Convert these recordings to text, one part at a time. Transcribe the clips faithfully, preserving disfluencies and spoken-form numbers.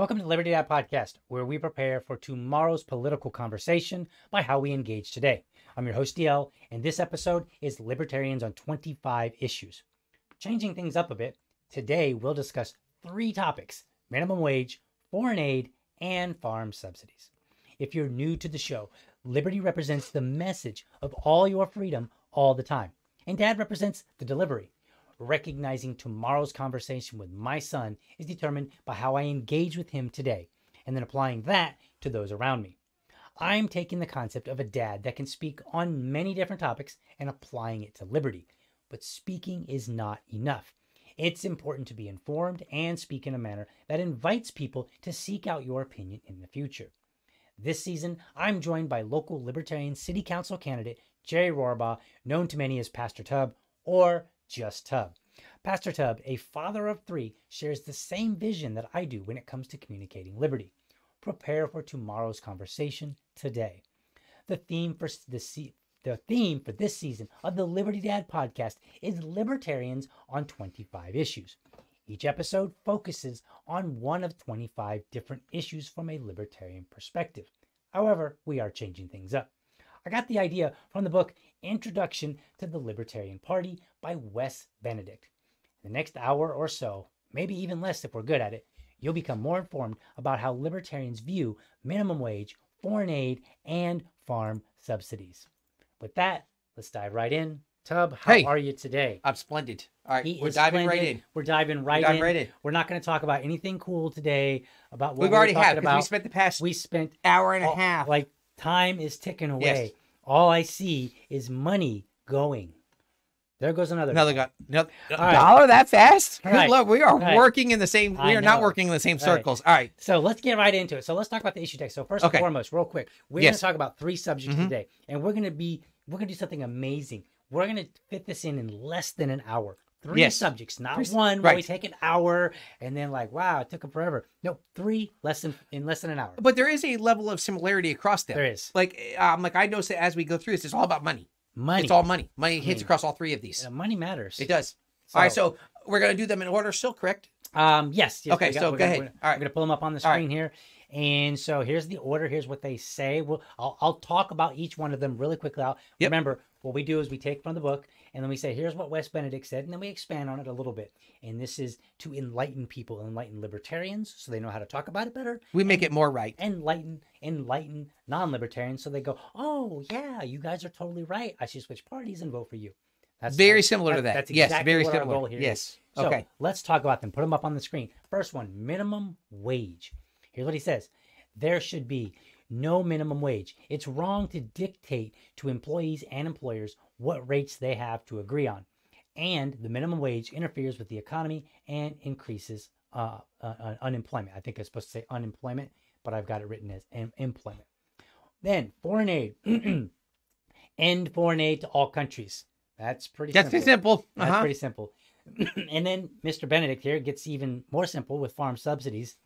Welcome to the Liberty Dad Podcast, where we prepare for tomorrow's political conversation by how we engage today. I'm your host, D L, and this episode is Libertarians on twenty-five Issues. Changing things up a bit, today we'll discuss three topics: minimum wage, foreign aid, and farm subsidies. If you're new to the show, Liberty represents the message of all your freedom all the time, and Dad represents the delivery. Recognizing tomorrow's conversation with my son is determined by how I engage with him today, and then applying that to those around me. I'm taking the concept of a dad that can speak on many different topics and applying it to liberty. But speaking is not enough. It's important to be informed and speak in a manner that invites people to seek out your opinion in the future. This season, I'm joined by local Libertarian City Council candidate Jerry Rohrbaugh, known to many as Pastor Tubb, or just Tubb. Pastor Tubb, a father of three, shares the same vision that I do when it comes to communicating liberty. Prepare for tomorrow's conversation today. The theme for this, se- the theme for this season of the Liberty Dad Podcast is Libertarians on twenty-five Issues. Each episode focuses on one of twenty-five different issues from a libertarian perspective. However, we are changing things up. I got the idea from the book Introduction to the Libertarian Party by Wes Benedict. In the next hour or so, maybe even less if we're good at it, you'll become more informed about how libertarians view minimum wage, foreign aid, and farm subsidies. With that, let's dive right in. Tubb, how hey, are you today? I'm splendid. All right, he we're diving splendid. right in. We're diving right, we're diving in. right in. We're not going to talk about anything cool today about what we've we're already talking had, about. We spent the past we spent hour and a all, half. Like, time is ticking away. Yes. All I see is money going. There goes another. Another got no, no, right. dollar that fast? Good right. luck. We are right. working in the same. We I are know. not working in the same circles. All right. All right. So let's get right into it. So let's talk about the issue today. So first okay. and foremost, real quick, we're yes. going to talk about three subjects mm-hmm. today, and we're going to be we're going to do something amazing. We're going to fit this in in less than an hour. Three yes. subjects, not three, one. Right. Where we take an hour and then like, wow, it took them forever. No, three less than in less than an hour. But there is a level of similarity across them. There is. Like, um, like I noticed that as we go through this, it's all about money. Money. It's all money. Money mm. hits across all three of these. Yeah, money matters. It does. So, all right, so we're gonna do them in order, still correct? Um, yes. yes okay, got, so go gonna, ahead. All right, I'm gonna pull them up on the screen right. here. And so here's the order. Here's what they say. Well, I'll, I'll talk about each one of them really quickly. Out. Yep. Remember, what we do is we take from the book and then we say, here's what Wes Benedict said. And then we expand on it a little bit. And this is to enlighten people, enlighten libertarians so they know how to talk about it better. We make it more right. Enlighten, enlighten non-libertarians. So they go, oh yeah, you guys are totally right. I should switch parties and vote for you. That's very like, similar that, to that. That's exactly yes, very what similar. Our goal here yes. is. Okay. So let's talk about them. Put them up on the screen. First one, minimum wage. Here's what he says. There should be no minimum wage. It's wrong to dictate to employees and employers what rates they have to agree on. And the minimum wage interferes with the economy and increases uh, uh, unemployment. I think I was supposed to say unemployment, but I've got it written as em- employment. Then foreign aid. End foreign aid to all countries. That's pretty That's simple. Pretty simple. Uh-huh. That's pretty simple. And then Mister Benedict here gets even more simple with farm subsidies.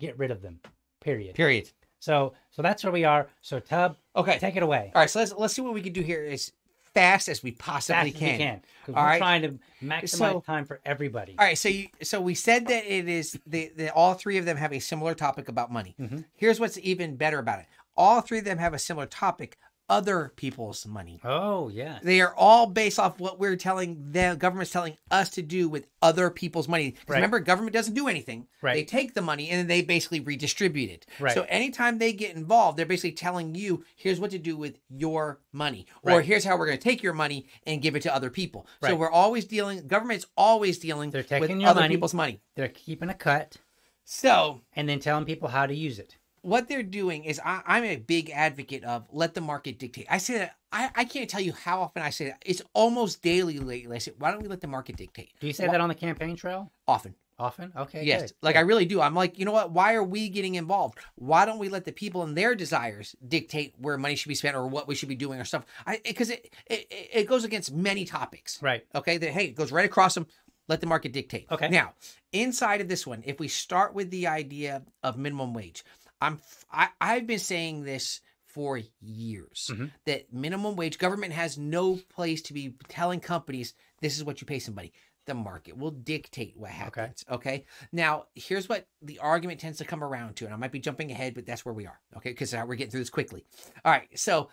Get rid of them. Period. Period. So, so that's where we are. So, Tubb, okay, take it away. All right. So let's let's see what we can do here as fast as we possibly fast can. As we can. All we're right. Trying to maximize so, time for everybody. All right. So, you, so we said that it is the, the all three of them have a similar topic about money. Mm-hmm. Here's what's even better about it. All three of them have a similar topic. Other people's money. Oh, yeah. They are all based off what we're telling the government's telling us to do with other people's money. Right. Remember, government doesn't do anything. Right. They take the money and then they basically redistribute it. Right. So anytime they get involved, they're basically telling you, here's what to do with your money. Right. Or here's how we're going to take your money and give it to other people. Right. So we're always dealing, government's always dealing with other money, people's money. They're keeping a cut. So. And then telling people how to use it. What they're doing is I, I'm a big advocate of let the market dictate. I say that I, I can't tell you how often I say that. It's almost daily lately. I say, why don't we let the market dictate? Do you say why? that on the campaign trail? Often. Often? Okay. Yes. Good. Like yeah. I really do. I'm like, you know what? Why are we getting involved? Why don't we let the people and their desires dictate where money should be spent or what we should be doing or stuff? I because it, it it goes against many topics. Right. Okay. That hey, it goes right across them. Let the market dictate. Okay. Now, inside of this one, if we start with the idea of minimum wage. I'm, I, I've been saying this for years, mm-hmm. that minimum wage, government has no place to be telling companies, this is what you pay somebody. The market will dictate what happens. Okay. Okay. Now, here's what the argument tends to come around to, and I might be jumping ahead, but that's where we are. Okay. Because we're getting through this quickly. All right. So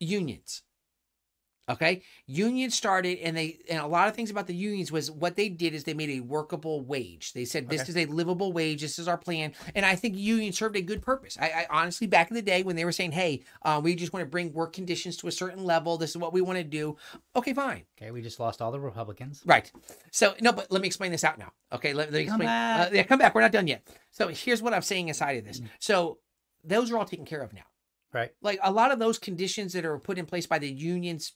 unions. Okay. Unions started, and they, and a lot of things about the unions was what they did is they made a workable wage. They said, this okay. is a livable wage. This is our plan. And I think unions served a good purpose. I, I honestly, back in the day when they were saying, hey, uh, we just want to bring work conditions to a certain level. This is what we want to do. Okay, fine. Okay. We just lost all the Republicans. Right. So no, but let me explain this out now. Okay. Let, let me come explain. Back. Uh, yeah, come back. We're not done yet. So here's what I'm saying inside of this. Mm. So those are all taken care of now. Right. Like a lot of those conditions that are put in place by the unions,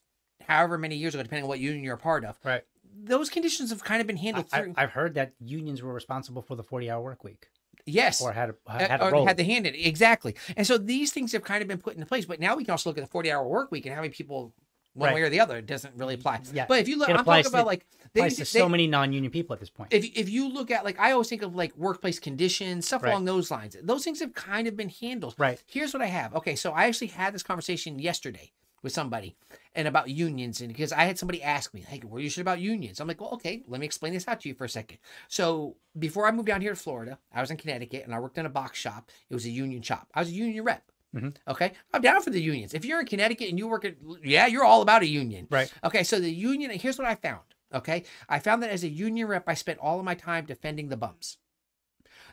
however many years ago, depending on what union you're a part of. Right. Those conditions have kind of been handled I, through. I, I've heard that unions were responsible for the forty-hour work week. Yes. Or had a, had a or role. Had the hand in it. Exactly. And so these things have kind of been put into place. But now we can also look at the forty-hour work week and how many people, one right. way or the other, it doesn't really apply. Yeah. But if you look, I'm talking about to, like... They, applies they, to so they, many non-union people at this point. If, if you look at, like, I always think of, like, workplace conditions, stuff right. along those lines. Those things have kind of been handled. Right. Here's what I have. Okay, so I actually had this conversation yesterday with somebody and about unions, and because I had somebody ask me, hey, what are you sure about unions? I'm like, well, okay, let me explain this out to you for a second. So before I moved down here to Florida, I was in Connecticut and I worked in a box shop. It was a union shop. I was a union rep. Mm-hmm. Okay. I'm down for the unions. If you're in Connecticut and you work at, yeah, you're all about a union. Right. Okay. So the union, and here's what I found. Okay. I found that as a union rep, I spent all of my time defending the bums.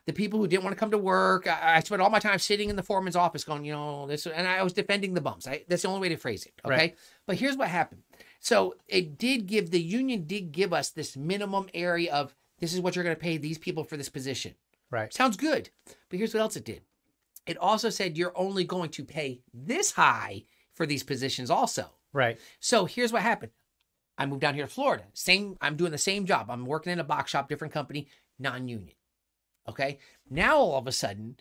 The people who didn't want to come to work. I, I spent all my time sitting in the foreman's office going, you know, this, and I was defending the bums. I, that's the only way to phrase it. Okay. Right. But here's what happened. So it did give, the union did give us this minimum area of, this is what you're going to pay these people for this position. Right. Sounds good. But here's what else it did. It also said, you're only going to pay this high for these positions also. Right. So here's what happened. I moved down here to Florida. Same. I'm doing the same job. I'm working in a box shop, different company, non-union. Okay. Now, all of a sudden,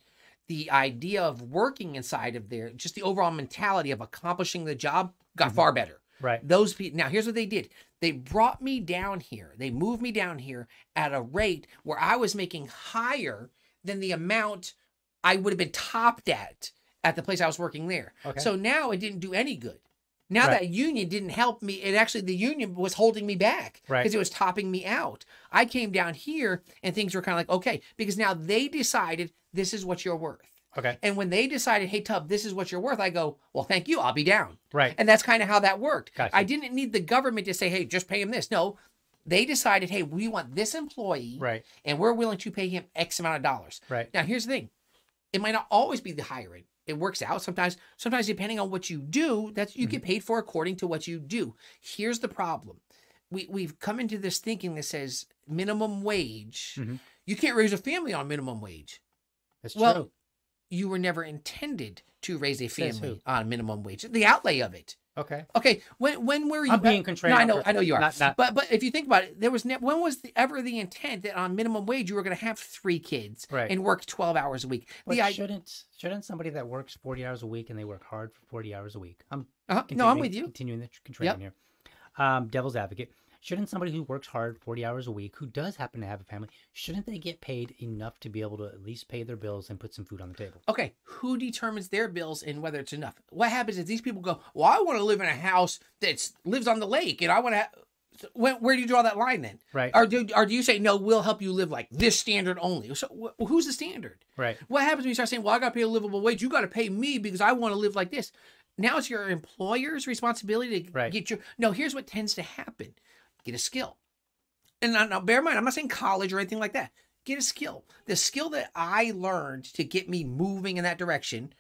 the idea of working inside of there, just the overall mentality of accomplishing the job got mm-hmm. far better. Right. Those people. Now, here's what they did. They brought me down here. They moved me down here at a rate where I was making higher than the amount I would have been topped at at the place I was working there. Okay. So now it didn't do any good. Now right. that union didn't help me. It actually, the union was holding me back because right. it was topping me out. I came down here and things were kind of like, okay, because now they decided this is what you're worth. Okay. And when they decided, hey, Tubb, this is what you're worth, I go, well, thank you. I'll be down. Right. And that's kind of how that worked. Gotcha. I didn't need the government to say, hey, just pay him this. No, they decided, hey, we want this employee right. and we're willing to pay him X amount of dollars. Right. Now, here's the thing. It might not always be the higher end. It works out sometimes. Sometimes depending on what you do, that's you mm-hmm. get paid for according to what you do. Here's the problem: we we've come into this thinking that says minimum wage. Mm-hmm. You can't raise a family on minimum wage. That's well, true. You were never intended to raise a family on minimum wage. The outlay of it. Okay. Okay. When when were you? I'm being contrarian. No, I know. I know you are. Not, not... But but if you think about it, there was never. When was the, ever the intent that on minimum wage you were going to have three kids right. and work twelve hours a week? But the, shouldn't shouldn't somebody that works forty hours a week and they work hard for forty hours a week? I'm uh-huh. no, I'm with you. Continuing the contrarian yep. here. Um, devil's advocate. Shouldn't somebody who works hard forty hours a week, who does happen to have a family, shouldn't they get paid enough to be able to at least pay their bills and put some food on the table? Okay, who determines their bills and whether it's enough? What happens is these people go, well, I want to live in a house that lives on the lake, and I want to have... Where, where do you draw that line then? Right. Or do, or do you say, no, we'll help you live like this standard only? So wh who's the standard? Right. What happens when you start saying, well, I got to pay a livable wage. You got to pay me because I want to live like this. Now it's your employer's responsibility to right. get your... No, here's what tends to happen. Get a skill. And now, now bear in mind, I'm not saying college or anything like that. Get a skill. The skill that I learned to get me moving in that direction...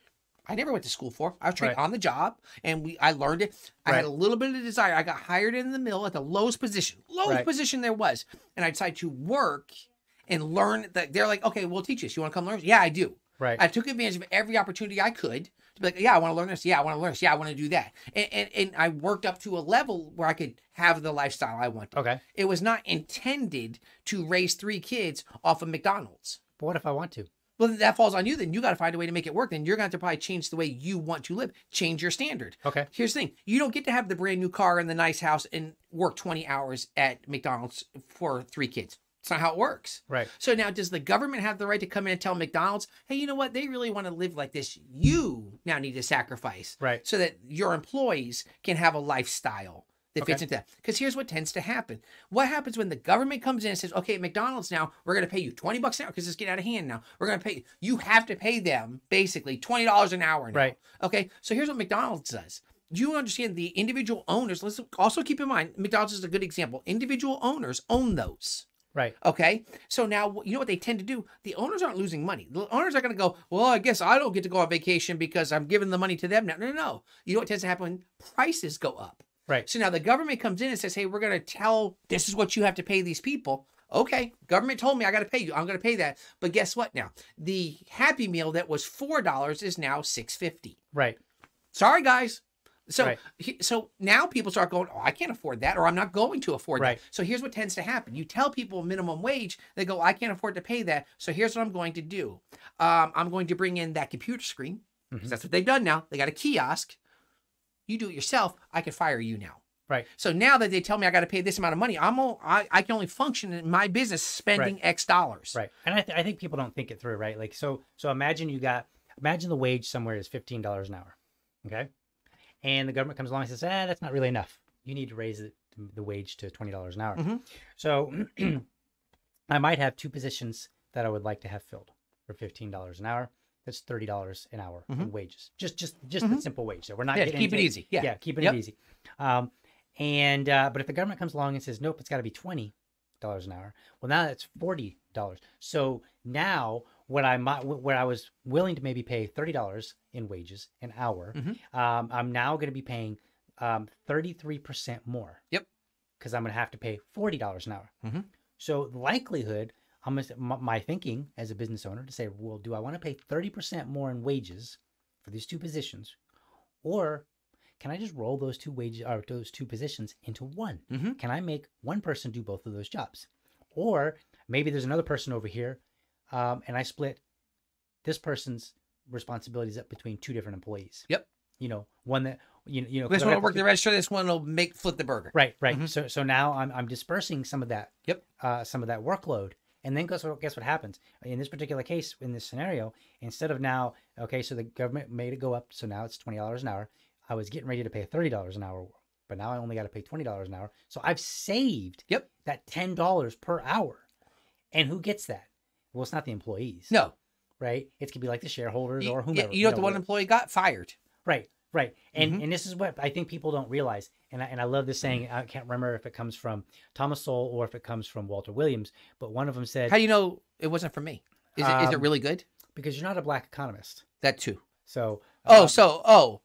I never went to school for. I was trained right. on the job, and we I learned it. I right. had a little bit of desire. I got hired in the mill at the lowest position, lowest right. position there was, and I decided to work and learn. That they're like, okay, we'll teach this. You want to come learn? Yeah, I do. Right. I took advantage of every opportunity I could to be like, yeah, I want to learn this. Yeah, I want to learn this. Yeah, I want to do that. And, and and I worked up to a level where I could have the lifestyle I wanted. Okay. It was not intended to raise three kids off of McDonald's. But what if I want to? Well, that falls on you. Then you got to find a way to make it work. Then you're going to have to probably change the way you want to live. Change your standard. Okay. Here's the thing. You don't get to have the brand new car and the nice house and work twenty hours at McDonald's for three kids. It's not how it works. Right. So now does the government have the right to come in and tell McDonald's, hey, you know what? They really want to live like this. You now need to sacrifice. Right. So that your employees can have a lifestyle that okay. fits into that. Because here's what tends to happen. What happens when the government comes in and says, okay, at McDonald's now, we're going to pay you twenty bucks an hour because it's getting out of hand now. We're going to pay you. You have to pay them basically twenty dollars an hour now. Right. Okay. So here's what McDonald's does. You understand the individual owners. Let's also keep in mind, McDonald's is a good example. Individual owners own those. Right. Okay. So now, you know what they tend to do? The owners aren't losing money. The owners are going to go, well, I guess I don't get to go on vacation because I'm giving the money to them now. No, no, no. You know what tends to happen when prices go up? Right. So now the government comes in and says, hey, we're going to tell, this is what you have to pay these people. Okay, government told me I got to pay you. I'm going to pay that. But guess what now? The Happy Meal that was four dollars is now six fifty. Right. Sorry, guys. So, right. so now people start going, oh, I can't afford that, or I'm not going to afford right. that. So here's what tends to happen. You tell people minimum wage, they go, I can't afford to pay that. So here's what I'm going to do. Um, I'm going to bring in that computer screen. Mm-hmm. That's what they've done now. They got a kiosk. You do it yourself. I can fire you now. Right. So now that they tell me I got to pay this amount of money, I'm all, I, I can only function in my business spending right. X dollars. Right. And I, th I think people don't think it through, right? Like, so, so imagine you got, imagine the wage somewhere is fifteen dollars an hour. Okay. And the government comes along and says, ah, that's not really enough. You need to raise the, the wage to twenty dollars an hour. Mm-hmm. So I might have two positions that I would like to have filled for fifteen dollars an hour. That's thirty dollars an hour mm-hmm. in wages. Just just, just mm-hmm. the simple wage. So we're not yeah, getting keep into, it easy. Yeah, yeah keeping yep. it easy. Um, and uh, but if the government comes along and says, nope, it's got to be twenty dollars an hour. Well, now that's forty dollars. So now what I might, where I was willing to maybe pay thirty dollars in wages an hour, mm-hmm. um, I'm now going to be paying um, thirty-three percent more. Yep. Because I'm going to have to pay forty dollars an hour. Mm-hmm. So the likelihood, I'm gonna, my thinking as a business owner to say, well, do I want to pay thirty percent more in wages for these two positions, or can I just roll those two wages or those two positions into one? Mm-hmm. Can I make one person do both of those jobs? Or maybe there's another person over here, um, and I split this person's responsibilities up between two different employees. Yep. You know, one that you you know this one will work the register, this one will make flip the burger. Right, right. Mm-hmm. So so now I'm I'm dispersing some of that. Yep. Uh, some of that workload, and then guess what? Guess what happens in this particular case in this scenario? Instead of now, okay, so the government made it go up, so now it's twenty dollars an hour. I was getting ready to pay thirty dollars an hour, but now I only got to pay twenty dollars an hour. So I've saved yep. that ten dollars per hour. And who gets that? Well, it's not the employees. No. Right? It's going to be like the shareholders you, or whomever. You know, you know the one employee got fired. Right, right. And mm-hmm. and this is what I think people don't realize. And I, and I love this saying. I can't remember if it comes from Thomas Sowell or if it comes from Walter Williams. But one of them said... How do you know it wasn't from me? Is it, um, is it really good? Because you're not a black economist. That too. So... Um, oh, so... Oh.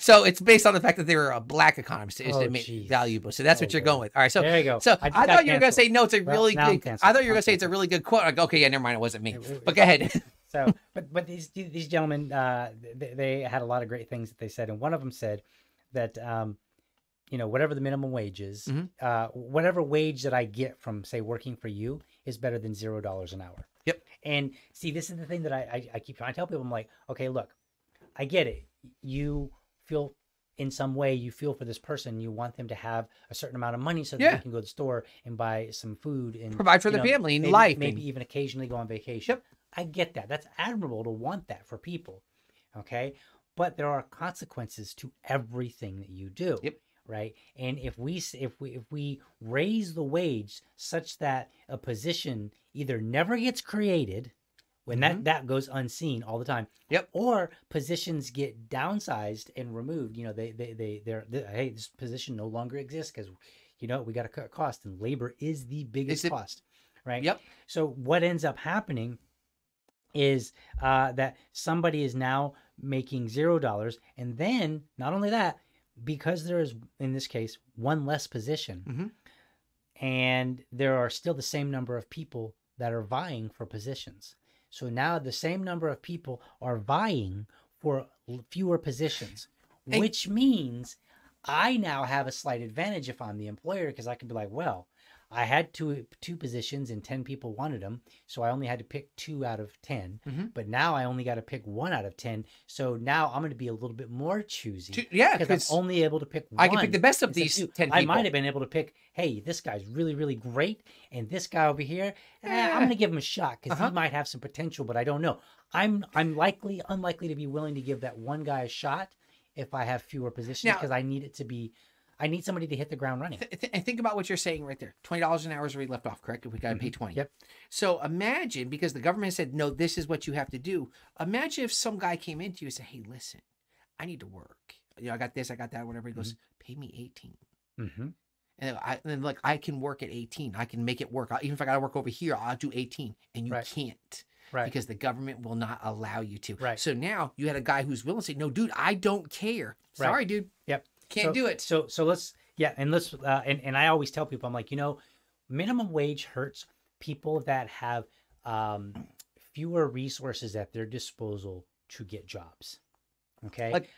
So it's based on the fact that they were a black economist. It's oh, valuable. So that's oh, what you're God. going with. All right. So there you go. So I, I thought you were going to say, no, it's a really well, good, I thought you were going to say it's a really good quote. I go, okay, yeah, never mind. It wasn't me, but go ahead. So, but, but these, these gentlemen, uh, they, they had a lot of great things that they said. And one of them said that, um, you know, whatever the minimum wage is, mm-hmm. uh, whatever wage that I get from say working for you is better than zero dollars an hour. Yep. And see, this is the thing that I, I, I keep trying to tell people. I'm like, okay, look, I get it. You feel in some way you feel for this person. You want them to have a certain amount of money so that yeah. they can go to the store and buy some food and provide for the know, family and maybe, life. Maybe and... even occasionally go on vacation. Yep. I get that. That's admirable to want that for people. Okay. But there are consequences to everything that you do. Yep. Right. And if we, if we, if we raise the wage such that a position either never gets created when that, mm-hmm. that goes unseen all the time. Yep. Or positions get downsized and removed. You know, they, they, they, they're, they, hey, this position no longer exists because, you know, we got to cut cost, and labor is the biggest is cost, right? Yep. So what ends up happening is uh, that somebody is now making zero dollars, and then not only that, because there is, in this case, one less position, mm-hmm. and there are still the same number of people that are vying for positions. So now the same number of people are vying for fewer positions, and which means I now have a slight advantage if I'm the employer, because I can be like, well, I had two, two positions and ten people wanted them. So I only had to pick two out of ten, mm-hmm. but now I only got to pick one out of ten. So now I'm going to be a little bit more choosy. Two, yeah. Because I'm only able to pick one. I can pick the best of these two. ten people. I might have been able to pick, hey, this guy's really, really great. And this guy over here, eh, I'm going to give him a shot because uh-huh. he might have some potential, but I don't know. I'm, I'm likely, unlikely to be willing to give that one guy a shot if I have fewer positions, because I need it to be I need somebody to hit the ground running. Th- th- and think about what you're saying right there. twenty dollars an hour is where you left off, correct? If we got to mm-hmm. pay twenty. Yep. So imagine, because the government said, no, this is what you have to do. Imagine if some guy came into you and said, hey, listen, I need to work. You know, I got this, I got that, whatever. He mm-hmm. goes, pay me eighteen. Mm-hmm. And I, and then like, I can work at eighteen. I can make it work. I'll, even if I got to work over here, I'll do eighteen. And you right. can't. Right. Because the government will not allow you to. Right. So now you had a guy who's willing to say, no, dude, I don't care. Sorry, right. dude. Yep. Can't so, do it. So, so let's, yeah. And let's, uh, and, and I always tell people, I'm like, you know, minimum wage hurts people that have um, fewer resources at their disposal to get jobs. Okay. Like,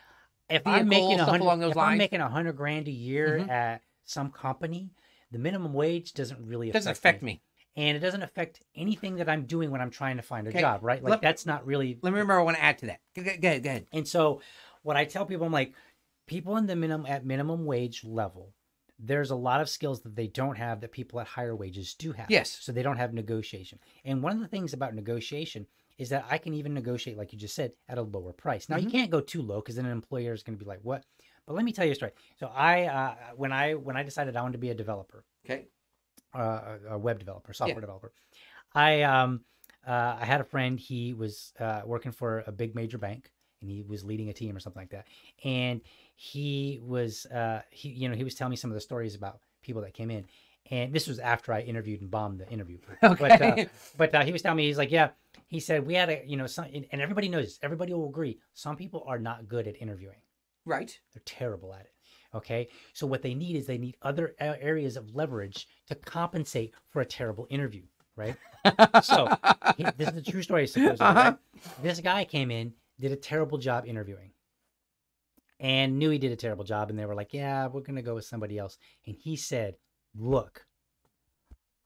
if I'm making a hundred, along those if lines, I'm making a hundred grand a year mm-hmm. at some company, the minimum wage doesn't really affect doesn't affect me. me. And it doesn't affect anything that I'm doing when I'm trying to find a okay. job, right? Like let, that's not really... Let me remember, I want to add to that. Go ahead, go ahead. And so what I tell people, I'm like, people in the minimum at minimum wage level, there's a lot of skills that they don't have that people at higher wages do have. Yes. So they don't have negotiation. And one of the things about negotiation is that I can even negotiate, like you just said, at a lower price. Now, mm-hmm. you can't go too low because then an employer is going to be like, what? But let me tell you a story. So I, uh, when I when I decided I wanted to be a developer, okay, uh, a web developer, software yeah. developer, I um uh, I had a friend. He was uh, working for a big major bank, and he was leading a team or something like that. And he was uh he you know he was telling me some of the stories about people that came in, and this was after I interviewed and bombed the interview. Okay. But uh, but uh, he was telling me, he's like, yeah, he said we had a you know some, and everybody knows this, everybody will agree, some people are not good at interviewing. Right. They're terrible at it. Okay. So what they need is they need other areas of leverage to compensate for a terrible interview. Right. So he, this is the true story. Supposedly, uh-huh. right? This guy came in, did a terrible job interviewing, and knew he did a terrible job. And they were like, yeah, we're going to go with somebody else. And he said, look,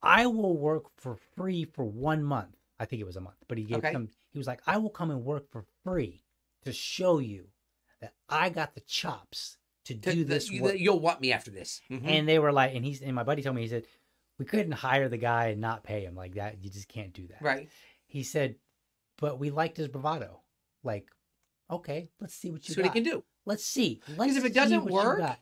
I will work for free for one month. I think it was a month, but he gave okay. them, he was like, I will come and work for free to show you that I got the chops to do the, this work. The, you'll want me after this. Mm-hmm. And they were like, and he's, and my buddy told me, he said, we couldn't hire the guy and not pay him like that. You just can't do that. Right. He said, but we liked his bravado. Like, okay, let's see what you see got. What he can do. Let's see. Because if it doesn't work, you got,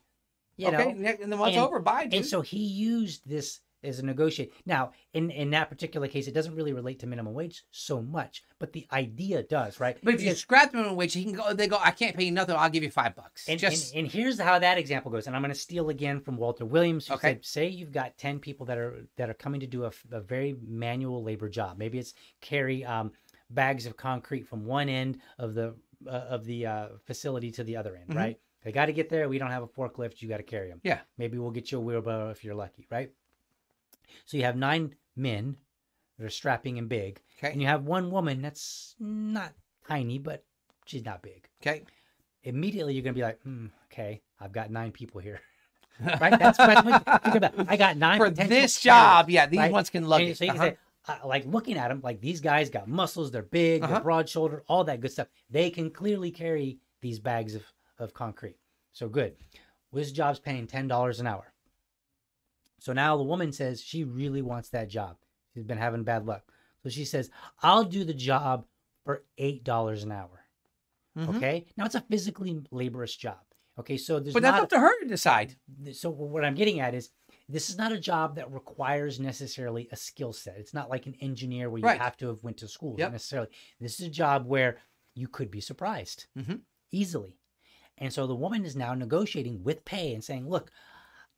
you okay, know? And then once and, over, bye, dude. And so he used this as a negotiate. Now, in, in that particular case, it doesn't really relate to minimum wage so much, but the idea does, right? But if because, you scrap the minimum wage, he can go, they go, I can't pay you nothing, I'll give you five bucks. And, Just... and, and here's how that example goes. And I'm going to steal again from Walter Williams, who okay. said, say you've got ten people that are that are coming to do a, a very manual labor job. Maybe it's carry um, bags of concrete from one end of the uh, of the uh, facility to the other end, mm-hmm. right? They got to get there. We don't have a forklift. You got to carry them. Yeah. Maybe we'll get you a wheelbarrow if you're lucky, right? So you have nine men that are strapping and big, okay. and you have one woman that's not tiny, but she's not big. Okay. Immediately, you're going to be like, mm, okay, I've got nine people here. Right? That's what you're about. I got nine. For this job, yeah, these right? ones can lug it. So you uh-huh. can say, uh, like looking at them, like these guys got muscles, they're big, uh-huh. they're broad-shouldered, all that good stuff. They can clearly carry these bags of, of concrete. So good. Well, this job's paying ten dollars an hour. So now the woman says she really wants that job. She's been having bad luck. So she says, I'll do the job for eight dollars an hour. Mm-hmm. Okay. Now it's a physically laborious job. Okay. So there's But that's not up to her to decide. So what I'm getting at is this is not a job that requires necessarily a skill set. It's not like an engineer where you right. have to have went to school yep. necessarily. This is a job where you could be surprised mm-hmm. easily. And so the woman is now negotiating with pay and saying, look,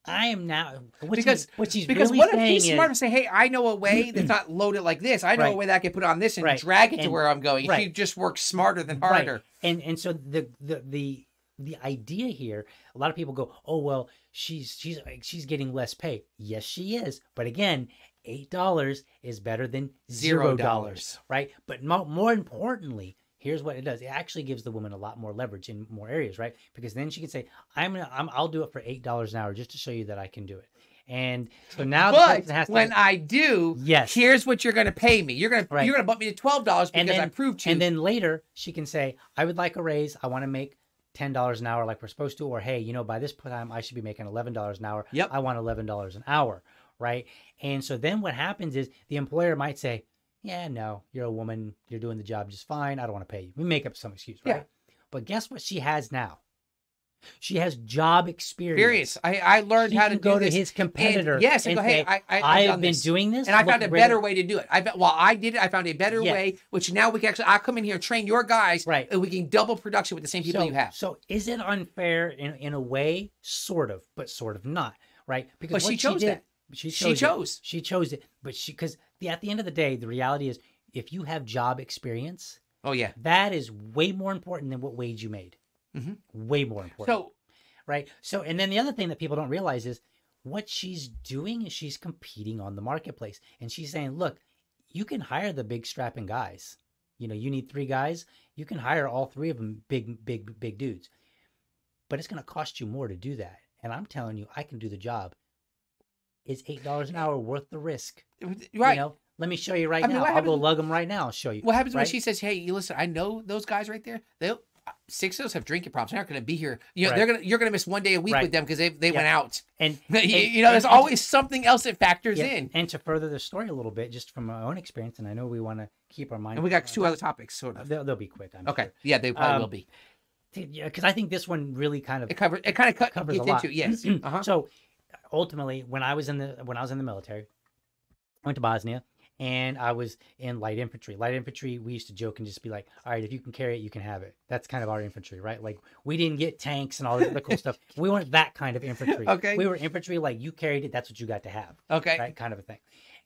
I am now what because she's, what she's because really what if he's smart and say, hey, I know a way that's not loaded like this. I know right. a way that I can put on this and right. drag it and, to where I'm going. Right. If you just work smarter than harder. Right. And and so the, the the the idea here, a lot of people go, oh well, she's she's she's getting less pay. Yes, she is. But again, eight dollars is better than zero dollars, right? But mo- more importantly. Here's what it does. It actually gives the woman a lot more leverage in more areas, right? Because then she can say, I'm gonna, I'm, I'll do it for eight dollars an hour just to show you that I can do it. And so now but the person has to- when I do, yes. here's what you're going to pay me. You're going right. to bump me to twelve dollars because then, I proved to you. And then later she can say, I would like a raise. I want to make ten dollars an hour like we're supposed to. Or, hey, you know, by this time I should be making eleven dollars an hour. Yep. I want eleven dollars an hour, right? And so then what happens is the employer might say, yeah, no, you're a woman. You're doing the job just fine. I don't want to pay you. We make up some excuse, right? Yeah. But guess what she has now? She has job experience. experience. I, I learned she how to do go this. to his competitor. And, yes, and, and go, hey, I, I, I have been this. doing this, and I found a better really? way to do it. I well, I did it. I found a better yeah. way, which now we can actually. I'll come in here and train your guys, right? And we can double production with the same people so, you have. So, is it unfair in in a way? Sort of, but sort of not, right? Because but she chose she did, that. She chose. She chose. It, she chose it, but she because at the end of the day, the reality is, if you have job experience, oh yeah, that is way more important than what wage you made. Mm-hmm. Way more important. So, right. So, and then the other thing that people don't realize is what she's doing is she's competing on the marketplace, and she's saying, "Look, you can hire the big strapping guys. You know, you need three guys. You can hire all three of them, big, big, big dudes. But it's going to cost you more to do that. And I'm telling you, I can do the job. It's eight dollars an hour worth the risk. Right. You know? Let me show you right I mean, now. I'll go lug them right now. I'll show you. What happens right? when she says, "Hey, you listen. I know those guys right there. They'll." Six of us have drinking problems. They're not going to be here. You know, right. they're going to, you're going to miss one day a week right. with them because they they yeah. went out. And, you, and you know, there's and, always something else that factors yeah. in. And to further the story a little bit, just from my own experience, and I know we want to keep our mind. And we got two other topics, sort of. They'll, they'll be quick. I'm okay. Sure. Yeah, they probably um, will be. Yeah, because I think this one really kind of it covers. It kind of co covers a lot. Into, yes. uh-huh. So ultimately, when I was in the when I was in the military, I went to Bosnia. And I was in light infantry. Light infantry, we used to joke and just be like, all right, if you can carry it, you can have it. That's kind of our infantry, right? Like, we didn't get tanks and all this other cool stuff. We weren't that kind of infantry. Okay. We were infantry, like, you carried it, that's what you got to have. Okay. Right? Kind of a thing.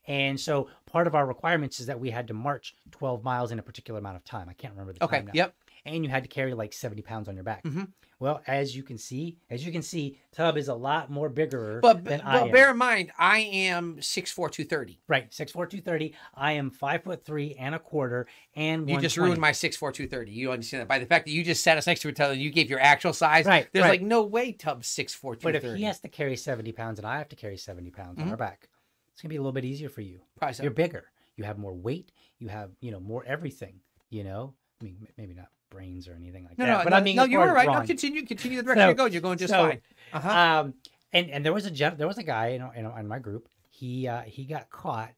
And so part of our requirements is that we had to march twelve miles in a particular amount of time. I can't remember the okay. time now. Yep. And you had to carry like seventy pounds on your back. Mm-hmm. Well, as you can see, as you can see, Tubb is a lot more bigger but, than but I am. But bear in mind, I am six four, two thirty. Right, six four, two thirty. I am five foot three and a quarter, and you just ruined my six four, two thirty. You understand that by the fact that you just sat us next to each other and you gave your actual size. Right. There's right. like no way Tubb's six four, two thirty. But if he has to carry seventy pounds and I have to carry seventy pounds mm-hmm. on our back, it's gonna be a little bit easier for you. Probably so. You're bigger. You have more weight. You have you know more everything. You know, I mean, maybe not brains or anything like no, that. No, but no, I mean, no, you were right. No, continue, continue the direction so, you're going. You're going just so, fine. Uh-huh. Um, and and there was a there was a guy in in, in my group. He uh, he got caught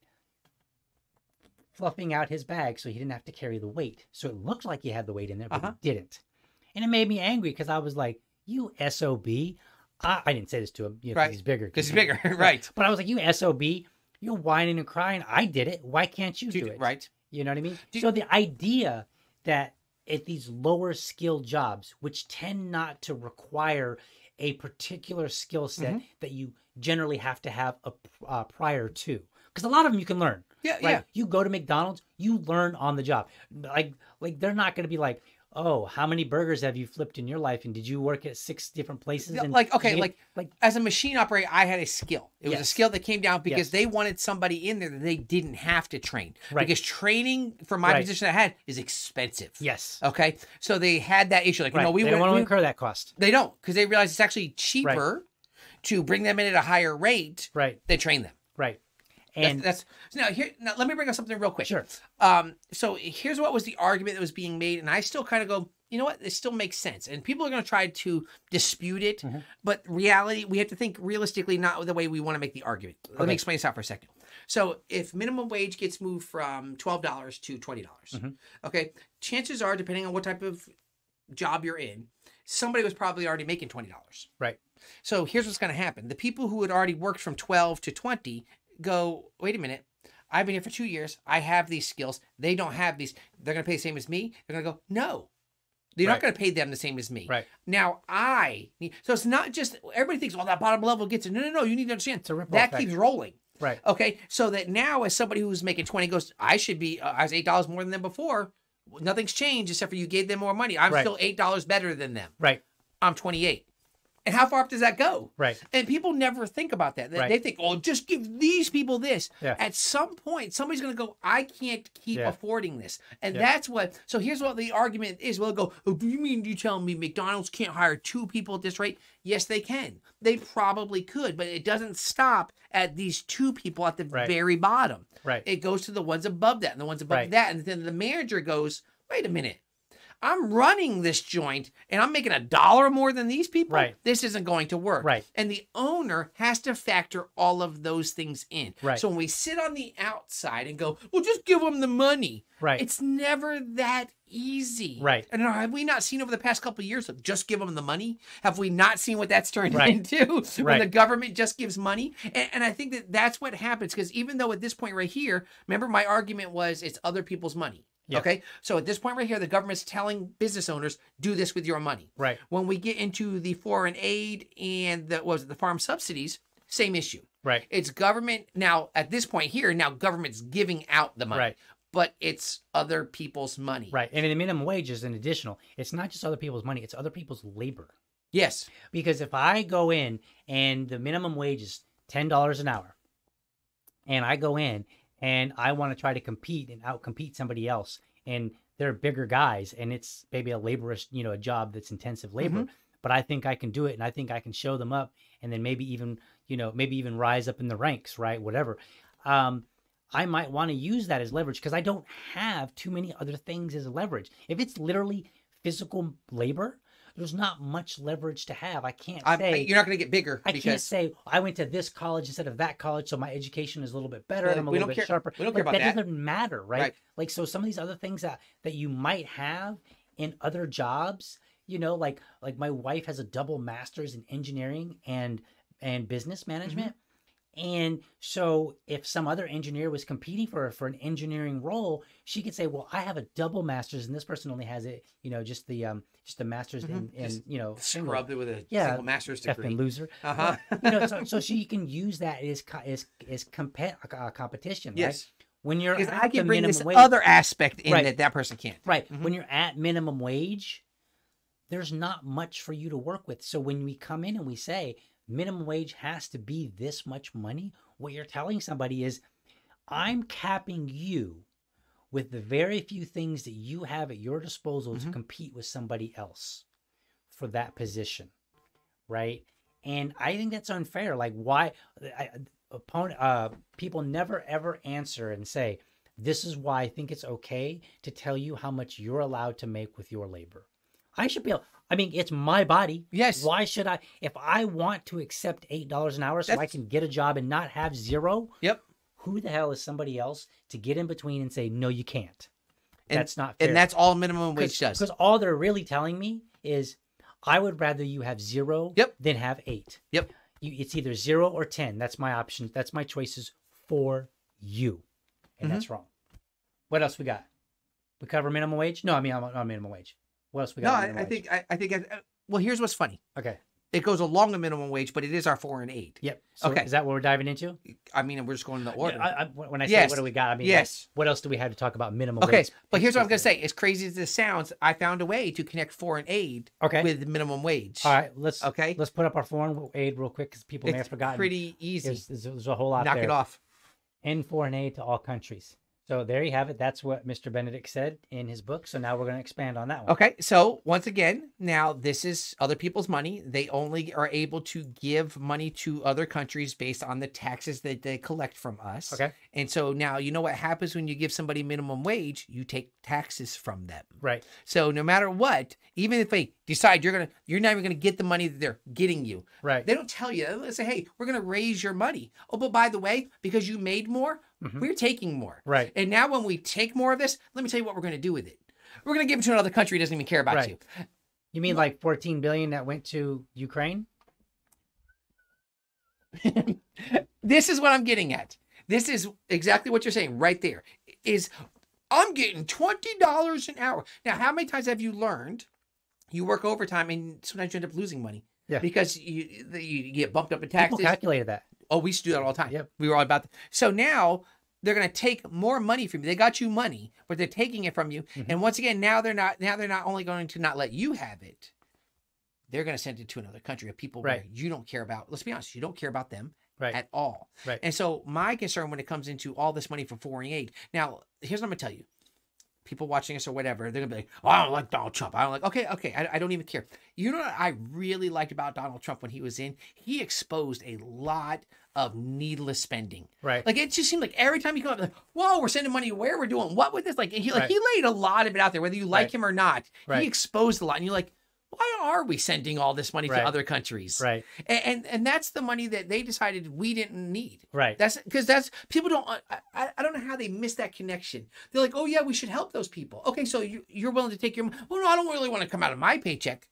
fluffing out his bag, so he didn't have to carry the weight. So it looked like he had the weight in there, but uh-huh. he didn't. And it made me angry because I was like, "You S O B." I, I didn't say this to him. You know, right. He's bigger. Because he's bigger. Right. But I was like, "You S O B. You're whining and crying. I did it. Why can't you do, do it?" Right. You know what I mean? Do so the idea that at these lower skill jobs, which tend not to require a particular skill set mm-hmm. that you generally have to have a uh, prior to, because a lot of them you can learn. Yeah, right? yeah. You go to McDonald's, you learn on the job. Like, like they're not going to be like, "Oh, how many burgers have you flipped in your life? And did you work at six different places?" And like, okay, like, like as a machine operator, I had a skill. It yes. was a skill that came down because yes. they wanted somebody in there that they didn't have to train. Right. Because training, for my right. position I had, is expensive. Yes. Okay. So they had that issue. Like, right. you know, we they don't want to incur that cost. They don't, because they realize it's actually cheaper right. to bring them in at a higher rate right. than train them. Right. And that's, that's so now here. Now let me bring up something real quick. Sure. Um, so here's what was the argument that was being made, and I still kind of go, you know what? This still makes sense, and people are going to try to dispute it. Mm-hmm. But reality, we have to think realistically, not the way we want to make the argument. Okay. Let me explain this out for a second. So if minimum wage gets moved from twelve dollars to twenty dollars, mm-hmm. okay, chances are, depending on what type of job you're in, somebody was probably already making twenty dollars. Right. So here's what's going to happen: the people who had already worked from twelve to twenty. Go, wait a minute, I've been here for two years. I have these skills. They don't have these. They're going to pay the same as me. They're going to go, no, they're right. not going to pay them the same as me. Right. Now I need, so it's not just, everybody thinks, well, that bottom level gets it. No, no, no. You need to understand that effect. Keeps rolling. Right. Okay. So that now as somebody who's making twenty goes, I should be, uh, I was eight dollars more than them before. Nothing's changed except for you gave them more money. I'm right. still eight dollars better than them. Right. I'm twenty-eight. And how far up does that go? Right. And people never think about that. They, right. they think, oh, just give these people this. Yeah. At some point, somebody's going to go, I can't keep yeah. affording this. And yeah. that's what, so here's what the argument is. We'll go, oh, do you mean you tell me McDonald's can't hire two people at this rate? Yes, they can. They probably could, but it doesn't stop at these two people at the right. very bottom. Right. It goes to the ones above that and the ones above right. that. And then the manager goes, wait a minute. I'm running this joint and I'm making a dollar more than these people, right. This isn't going to work. Right. And the owner has to factor all of those things in. Right. So when we sit on the outside and go, well, just give them the money. Right. It's never that easy. Right. And have we not seen over the past couple of years of just give them the money? Have we not seen what that's turned right. into when right. the government just gives money? And, and I think that that's what happens. Because even though at this point right here, remember my argument was it's other people's money. Yep. Okay. So at this point right here, the government's telling business owners, do this with your money. Right. When we get into the foreign aid and the, what was it, the farm subsidies, same issue. Right. It's government. Now at this point here, now government's giving out the money, right. but it's other people's money. Right. And the minimum wage is an additional. It's not just other people's money. It's other people's labor. Yes. Because if I go in and the minimum wage is ten dollars an hour and I go in and I want to try to compete and out-compete somebody else, and they're bigger guys, and it's maybe a laborious, you know, a job that's intensive labor, mm-hmm. but I think I can do it, and I think I can show them up, and then maybe even, you know, maybe even rise up in the ranks, right, whatever. Um, I might want to use that as leverage because I don't have too many other things as leverage. If it's literally physical labor, there's not much leverage to have. I can't I'm, say... You're not going to get bigger. I because... can't say, I went to this college instead of that college, so my education is a little bit better, yeah, and I'm a little bit care. sharper. We don't like, care about that. That doesn't matter, right? right? Like, so some of these other things that, that you might have in other jobs, you know, like like my wife has a double master's in engineering and, and business management. Mm-hmm. And so if some other engineer was competing for her for an engineering role, she could say, well, I have a double master's, and this person only has it, you know, just the... um. Just a master's mm-hmm. in, in, you know, scrubbed it with a yeah, single master's degree. Effing loser. Uh-huh. But, you know, so, so she can use that as co as as compa uh, competition. Yes. Right? When you're because at I can the bring minimum this wage, other aspect in right. that that person can't. Right. Mm-hmm. When you're at minimum wage, there's not much for you to work with. So when we come in and we say minimum wage has to be this much money, what you're telling somebody is, I'm capping you with the very few things that you have at your disposal mm-hmm. to compete with somebody else for that position, right? And I think that's unfair. Like, why I, opponent, uh, people never ever answer and say, this is why I think it's okay to tell you how much you're allowed to make with your labor. I should be able, I mean, it's my body. Yes. Why should I, if I want to accept eight dollars an hour so that's... I can get a job and not have zero? Yep. Who the hell is somebody else to get in between and say, no, you can't? And, that's not fair. And that's all minimum wage does. Because all they're really telling me is, I would rather you have zero yep. than have eight. Yep. You, it's either zero or ten. That's my option. That's my choices for you. And mm-hmm. that's wrong. What else we got? We cover minimum wage? No, I mean, I'm on minimum wage. What else we got? No, I, I think, I, I think, I, well, here's what's funny. Okay. It goes along the minimum wage, but it is our foreign aid. Yep. So okay. Is that what we're diving into? I mean, we're just going to the order. I, I, when I say yes. what do we got, I mean, yes. what else do we have to talk about minimum okay. wage? Okay. But here's what I'm going to say. As crazy as this sounds, I found a way to connect foreign aid okay. with minimum wage. All right. Let's, okay. let's put up our foreign aid real quick because people it's may have forgotten. It's pretty easy. There's, there's, there's a whole lot Knock there. Knock it off. And foreign aid to all countries. So there you have it. That's what Mister Benedict said in his book. So now we're going to expand on that one. Okay. So once again, now this is other people's money. They only are able to give money to other countries based on the taxes that they collect from us. Okay. And so now you know what happens when you give somebody minimum wage, you take taxes from them. Right. So no matter what, even if they decide you're going to, you're not even going to get the money that they're getting you. Right. They don't tell you. They say, hey, we're going to raise your money. Oh, but by the way, because you made more, mm-hmm. we're taking more. Right. And now when we take more of this, let me tell you what we're going to do with it. We're going to give it to another country who doesn't even care about right. you. You mean like fourteen billion dollars that went to Ukraine? This is what I'm getting at. This is exactly what you're saying right there. Is I'm getting twenty dollars an hour. Now, how many times have you learned you work overtime and sometimes you end up losing money? Yeah. Because you, you get bumped up in taxes. People calculated that. Oh, we used to do that all the time. Yep. We were all about that. So now they're going to take more money from you. They got you money, but they're taking it from you. Mm-hmm. And once again, now they're not. Now they're not only going to not let you have it, they're going to send it to another country of people right. where you don't care about. Let's be honest, you don't care about them right. at all. Right. And so my concern when it comes into all this money for foreign aid. Now, here's what I'm going to tell you. people watching us or whatever, they're going to be like, oh, I don't like Donald Trump. I don't like, okay, okay, I, I don't even care. You know what I really liked about Donald Trump when he was in? He exposed a lot of needless spending. Right. Like, it just seemed like every time he come up, like, whoa, we're sending money where? We're doing what with this? Like, he, like, right. he laid a lot of it out there, whether you like right. him or not. Right. He exposed a lot. And you're like, why are we sending all this money right. to other countries? Right. And, and and that's the money that they decided we didn't need. Right. That's because that's people don't, I, I don't know how they miss that connection. They're like, oh yeah, we should help those people. Okay. So you, you're willing to take your, well, no, I don't really want to come out of my paycheck.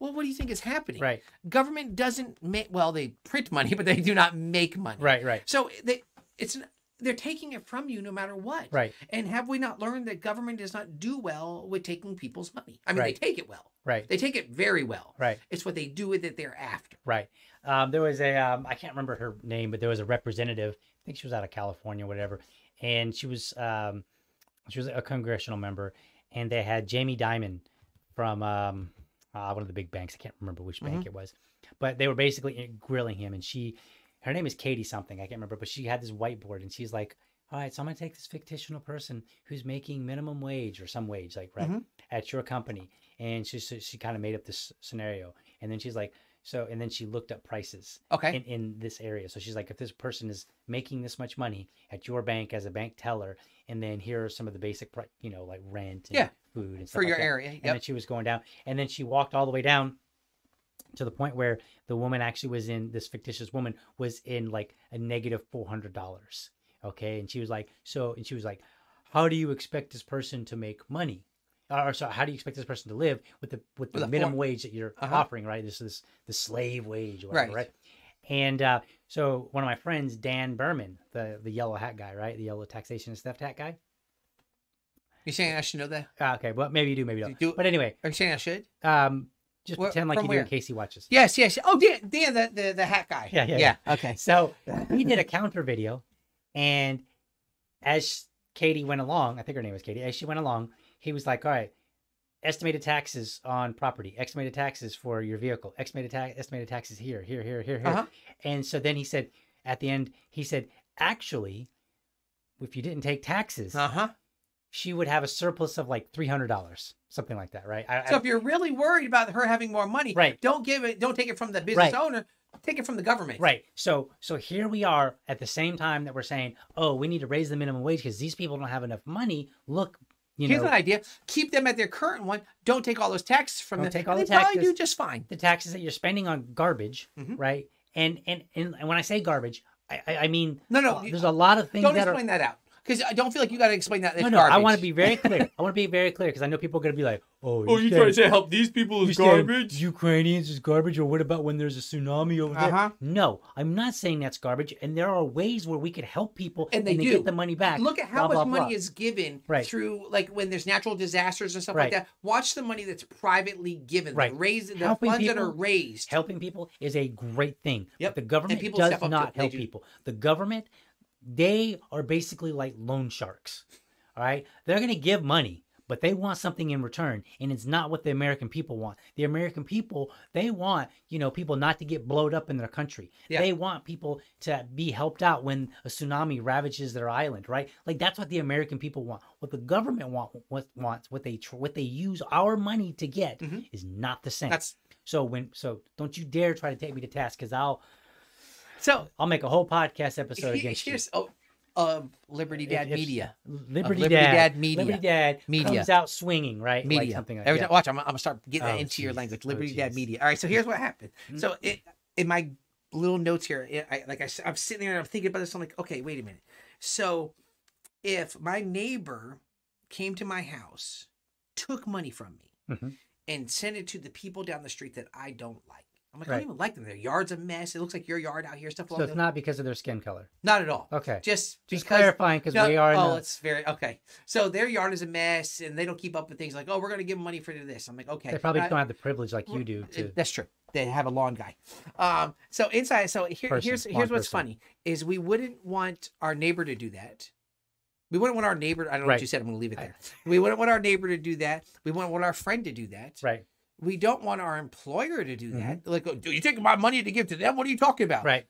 Well, what do you think is happening? Right. Government doesn't make, well, they print money, but they do not make money. Right. Right. So they, it's an, they're taking it from you no matter what. Right. And have we not learned that government does not do well with taking people's money? I mean, right. they take it well. Right. They take it very well. Right. It's what they do with it they're after. Right. Um, there was a, um, I can't remember her name, but there was a representative, I think she was out of California, whatever. And she was, um, she was a congressional member, and they had Jamie Diamond from um, uh, one of the big banks. I can't remember which mm-hmm. bank it was, but they were basically grilling him, and she, her name is Katie something, I can't remember, but she had this whiteboard, and she's like, all right, so I'm going to take this fictional person who's making minimum wage or some wage, like, right, mm-hmm. at your company. And she she kind of made up this scenario. And then she's like, so, and then she looked up prices okay. in, in this area. So she's like, if this person is making this much money at your bank as a bank teller, and then here are some of the basic, you know, like rent and yeah. food and stuff for your like area. That. Yep. And then she was going down. And then she walked all the way down to the point where the woman actually was in, this fictitious woman was in like a negative four hundred dollars. Okay. And she was like, so, and she was like, how do you expect this person to make money? Or so how do you expect this person to live with the, with the, with the minimum form. wage that you're uh-huh. offering, right? This is the slave wage, or whatever, right. right? And, uh, so one of my friends, Dan Berman, the, the yellow hat guy, right? The yellow taxation and theft hat guy. You're saying I should know that? Uh, okay. Well, maybe you do, maybe you don't. Do, but anyway. Are you saying I should? Um, Just what, pretend like you where? do in Casey watches. Yes, yes. Oh, Dan, Dan the, the, the hat guy. Yeah, yeah, yeah. yeah. Okay. So he did a counter video, and as Katie went along, I think her name was Katie, as she went along, he was like, all right, estimated taxes on property, estimated taxes for your vehicle, estimated, ta estimated taxes here, here, here, here, here. Uh-huh. And so then he said, at the end, he said, actually, if you didn't take taxes, uh-huh. she would have a surplus of like three hundred dollars, something like that, right? I, so I, if you're really worried about her having more money, right. don't give it, don't take it from the business right. owner, take it from the government. Right. So, so here we are at the same time that we're saying, oh, we need to raise the minimum wage because these people don't have enough money. Look, you Here's know. Here's an idea. Keep them at their current one. Don't take all those taxes from don't them. Take all they the taxes. Probably do just fine. The taxes that you're spending on garbage, mm-hmm. right? And, and, and, and when I say garbage, I, I, I mean, no, no, there's you, a lot of things don't that explain are, that out. Because I don't feel like you got to explain that. No, no, garbage. I want to be very clear. I want to be very clear because I know people are going to be like, oh, oh you trying to say help these people is garbage? Ukrainians is garbage? Or what about when there's a tsunami over uh-huh. there? No, I'm not saying that's garbage. And there are ways where we could help people and they, and they do. get the money back. Look at how blah, much blah, money blah. is given right. through, like when there's natural disasters and stuff right. like that. Watch the money that's privately given. Right. Raised, the funds people, that are raised. Helping people is a great thing. Yep. But the government does not help do. people. The government... They are basically like loan sharks, all right? They're going to give money, but they want something in return, and it's not what the American people want. The American people, they want, you know, people not to get blowed up in their country. Yeah. They want people to be helped out when a tsunami ravages their island, right? Like, that's what the American people want. What the government want, what, wants, what they what they use our money to get mm-hmm. is not the same. That's... So when so don't you dare try to take me to task, because I'll... So I'll make a whole podcast episode against you. Oh, of Liberty Dad it's, Media. Liberty, Liberty Dad, Dad Media. Liberty Dad Media comes out swinging, right? Media. Like something like Every that. Time, watch, I'm, I'm gonna start getting oh, that into geez. your language. Liberty oh, Dad Media. All right, so here's what happened. So it, in my little notes here, it, I, like I, I'm sitting there and I'm thinking about this. I'm like, okay, wait a minute. So if my neighbor came to my house, took money from me, mm-hmm. and sent it to the people down the street that I don't like. I'm like, right. I don't even like them. Their yard's a mess. It looks like your yard out here. Stuff like that. So it's not because of their skin color. Not at all. Okay. Just just because, clarifying because no, we are. Oh, the... it's very okay. So their yard is a mess, and they don't keep up with things like, oh, we're gonna give them money for this. I'm like, okay. They probably I, don't have the privilege like you do. To... That's true. They have a lawn guy. Um. So inside. So here, person, here's here's what's person. funny is we wouldn't want our neighbor to do that. We wouldn't want our neighbor. I don't know right. what you said. I'm gonna leave it there. I... We wouldn't want our neighbor to do that. We wouldn't want our friend to do that. Right. We don't want our employer to do that. Mm-hmm. Like, do you take my money to give to them? What are you talking about? Right.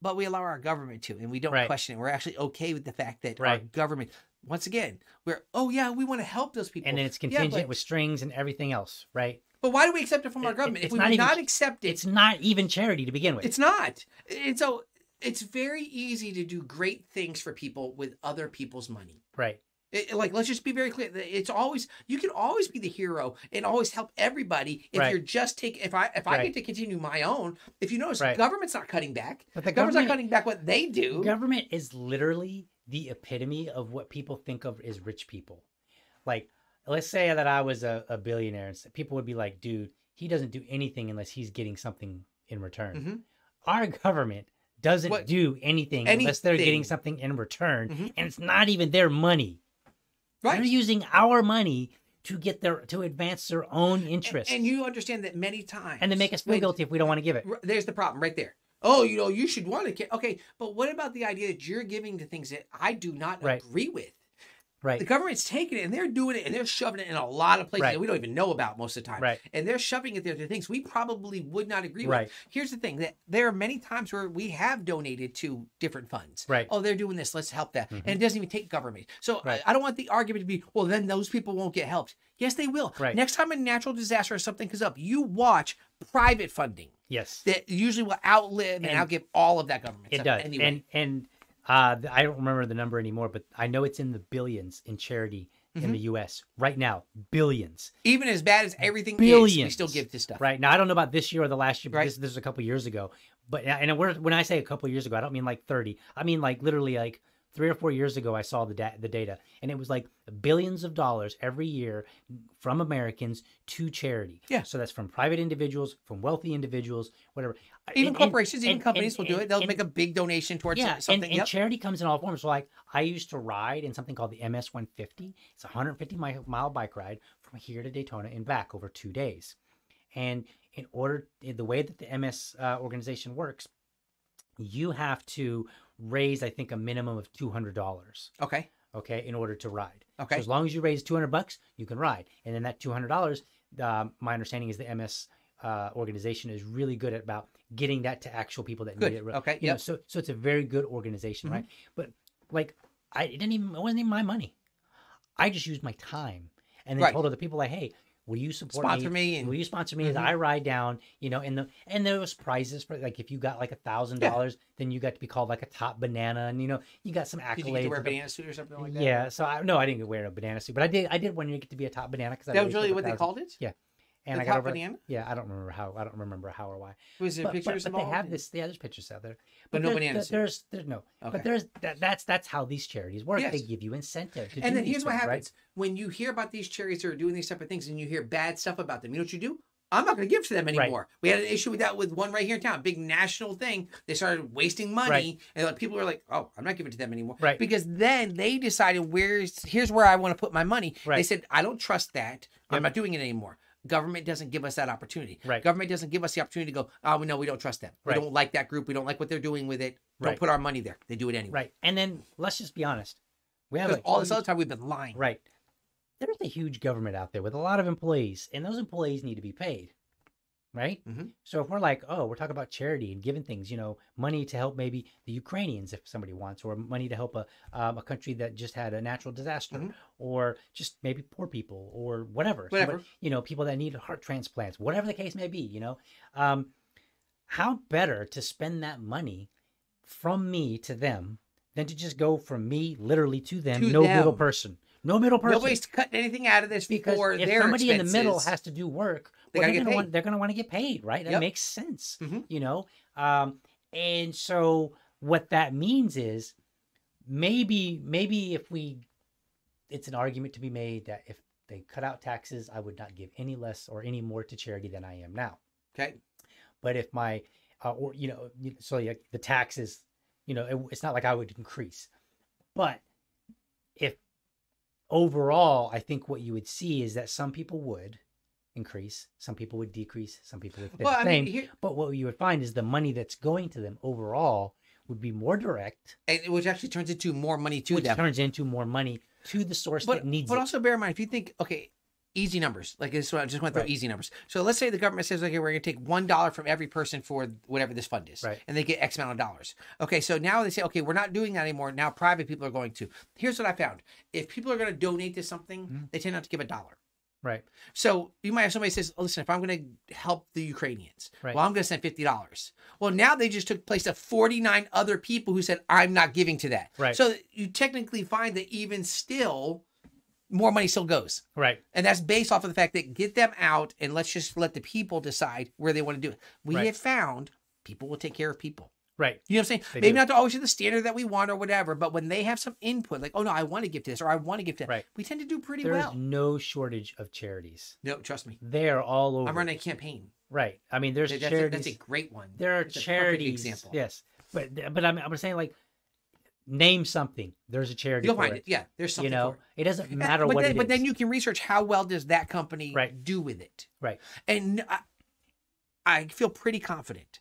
But we allow our government to, and we don't right. question it. We're actually okay with the fact that right. our government, once again, we're, oh yeah, we want to help those people. And then it's contingent yeah, but, with strings and everything else, right? But why do we accept it from it, our government? It, if we not would even, not accept it. It's not even charity to begin with. It's not. And so it's very easy to do great things for people with other people's money. Right. It, like, let's just be very clear. It's always, you can always be the hero and always help everybody if right. you're just taking, if I if I right. get to continue my own, if you notice, right. government's not cutting back. But the government's government, not cutting back what they do. Government is literally the epitome of what people think of as rich people. Like, let's say that I was a, a billionaire and people would be like, dude, he doesn't do anything unless he's getting something in return. Mm-hmm. Our government doesn't what, do anything, anything unless they're getting something in return. Mm-hmm. And it's not even their money. Right. They're using our money to get their to advance their own interests. And, and you understand that many times. And they make us feel guilty if we don't want to give it. There's the problem right there. Oh, you know, you should want to. Okay, but what about the idea that you're giving to things that I do not right. agree with? Right. The government's taking it and they're doing it and they're shoving it in a lot of places right. that we don't even know about most of the time. Right. And they're shoving it there to things we probably would not agree right. with. Here's the thing, that there are many times where we have donated to different funds. Right. Oh, they're doing this. Let's help that. Mm-hmm. And it doesn't even take government. So right. I, I don't want the argument to be, well, then those people won't get helped. Yes, they will. Right. Next time a natural disaster or something comes up, you watch private funding. Yes. That usually will outlive and, and outgive all of that government. It does. Anyway. And, and Uh, I don't remember the number anymore, but I know it's in the billions in charity mm-hmm. in the U S right now. Billions. Even as bad as everything billions. Is, we still give this stuff. Right. Now, I don't know about this year or the last year, but right. this, this was a couple of years ago. But and we're, when I say a couple of years ago, I don't mean like thirty. I mean like literally like three or four years ago, I saw the, da the data. And it was like billions of dollars every year from Americans to charity. Yeah. So that's from private individuals, from wealthy individuals, whatever. Even and, corporations, and, even companies and, and, will do it. They'll and, make a big donation towards yeah, something. And, and yep. charity comes in all forms. So like I used to ride in something called the M S one fifty. It's a one hundred fifty mile bike ride from here to Daytona and back over two days. And in order, the way that the M S uh, organization works, you have to raise, I think, a minimum of two hundred dollars. Okay. Okay, in order to ride. Okay. So as long as you raise two hundred bucks, you can ride. And then that two hundred dollars, uh, my understanding is the M S uh, organization is really good at about getting that to actual people that good. Need it. Okay. Yeah. So, so it's a very good organization, mm-hmm. right? But like, I didn't even, it wasn't even my money. I just used my time and then right. told other people like, hey, will you support sponsor me? me and... Will you sponsor me mm-hmm. as I ride down, you know, and the, and there was prizes for like, if you got like a thousand dollars, then you got to be called like a top banana and, you know, you got some accolades. Did you get to wear a banana suit or something like that? Yeah. So I, no, I didn't wear a banana suit, but I did, I did want to get to be a top banana. Cause I that was really what they called it? Yeah. And the I got over, banana? Yeah, I don't remember how. I don't remember how or why. Was there but, pictures? But, but they have this. Yeah, there's pictures out there. But, but no there, bananas. There, there's, there's no. Okay. But there's that, that's that's how these charities work. Yes. They give you incentive. To and do then here's things, what happens right? when you hear about these charities that are doing these type of things, and you hear bad stuff about them. You know what you do? I'm not going to give to them anymore. Right. We had an issue with that with one right here in town, big national thing. They started wasting money, right. and like, people were like, "Oh, I'm not giving to them anymore," right. because then they decided where's here's where I want to put my money. Right. They said, "I don't trust that. Yep. I'm not doing it anymore." Government doesn't give us that opportunity. Right. Government doesn't give us the opportunity to go, oh, no, we don't trust them. Right. We don't like that group. We don't like what they're doing with it. Don't right. put our money there. They do it anyway. Right. And then let's just be honest. We have all huge... this other time we've been lying. Right. There's a huge government out there with a lot of employees, and those employees need to be paid. Right? Mm-hmm. So if we're like, oh, we're talking about charity and giving things, you know, money to help maybe the Ukrainians if somebody wants, or money to help a, um, a country that just had a natural disaster, mm-hmm. or just maybe poor people or whatever, whatever. Somebody, you know, people that need heart transplants, whatever the case may be, you know, um, how better to spend that money from me to them than to just go from me literally to them, to no them. middle person. No middle person. Nobody's cutting anything out of this because for if their somebody expenses, in the middle has to do work, they well, they're going to want, they're going to want to get paid, right? That yep. makes sense, mm-hmm. you know. Um, and so what that means is maybe maybe if we, it's an argument to be made that if they cut out taxes, I would not give any less or any more to charity than I am now. Okay, but if my uh, or you know, so like the taxes, you know, it, it's not like I would increase, but if overall, I think what you would see is that some people would increase, some people would decrease, some people would stay well, the same. I mean, here... But what you would find is the money that's going to them overall would be more direct. And which actually turns into more money to which them. Which turns into more money to the source but, that needs but it. But also bear in mind, if you think, okay, easy numbers. Like this is what I just went through, right. easy numbers. So let's say the government says, okay, we're going to take one dollar from every person for whatever this fund is. Right. And they get X amount of dollars. Okay. So now they say, okay, we're not doing that anymore. Now private people are going to. Here's what I found. If people are going to donate to something, mm-hmm. they tend not to give a dollar. Right. So you might have somebody says, listen, if I'm going to help the Ukrainians, right. well, I'm going to send fifty dollars. Well, now they just took place of forty-nine other people who said, I'm not giving to that. Right. So you technically find that even still, more money still goes. Right. And that's based off of the fact that get them out and let's just let the people decide where they want to do it. We right. have found people will take care of people. Right. You know what I'm saying? They Maybe do. Not to always do the standard that we want or whatever, but when they have some input, like, oh, no, I want to give to this or I want to give to that, right. we tend to do pretty there well. There's no shortage of charities. No, trust me. They are all over. I'm running a campaign. Right. I mean, there's that's charities. A, that's a great one. There are it's charities. A example. Yes. But but I'm, I'm saying, like, name something. There's a charity. You'll for find it. it. Yeah. There's something. You know, for it. It doesn't matter but what then, it but is. But then you can research how well does that company right. do with it. Right. And I, I feel pretty confident